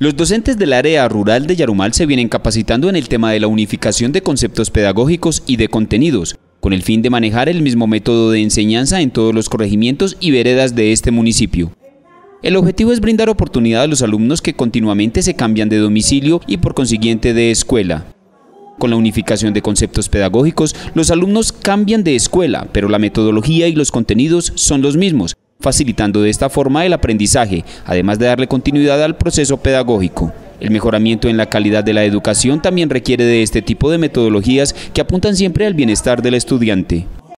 Los docentes del área rural de Yarumal se vienen capacitando en el tema de la unificación de conceptos pedagógicos y de contenidos, con el fin de manejar el mismo método de enseñanza en todos los corregimientos y veredas de este municipio. El objetivo es brindar oportunidad a los alumnos que continuamente se cambian de domicilio y por consiguiente de escuela. Con la unificación de conceptos pedagógicos, los alumnos cambian de escuela, pero la metodología y los contenidos son los mismos, facilitando de esta forma el aprendizaje, además de darle continuidad al proceso pedagógico. El mejoramiento en la calidad de la educación también requiere de este tipo de metodologías que apuntan siempre al bienestar del estudiante.